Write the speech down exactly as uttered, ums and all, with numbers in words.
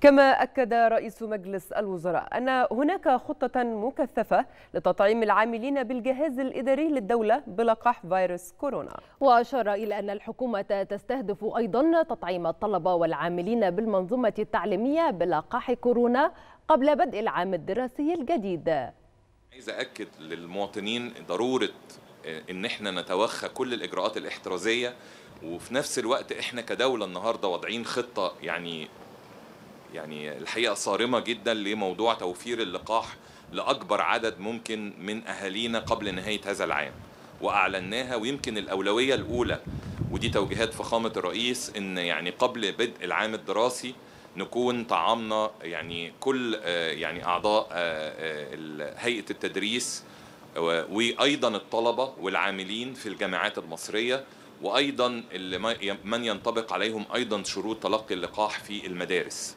كما أكد رئيس مجلس الوزراء أن هناك خطة مكثفة لتطعيم العاملين بالجهاز الإداري للدولة بلقاح فيروس كورونا. وأشار إلى أن الحكومة تستهدف أيضا تطعيم الطلبة والعاملين بالمنظومة التعليمية بلقاح كورونا قبل بدء العام الدراسي الجديد. عايز أكد للمواطنين ضرورة إن إحنا نتوخى كل الإجراءات الاحترازية، وفي نفس الوقت إحنا كدولة النهاردة وضعين خطة يعني يعني الحقيقة صارمة جدا لموضوع توفير اللقاح لأكبر عدد ممكن من أهالينا قبل نهاية هذا العام، وأعلناها. ويمكن الأولوية الأولى، ودي توجيهات فخامة الرئيس، إن يعني قبل بدء العام الدراسي نكون طعمنا يعني كل يعني أعضاء هيئة التدريس وأيضا الطلبة والعاملين في الجامعات المصرية، وأيضا من ينطبق عليهم أيضا شروط تلقي اللقاح في المدارس.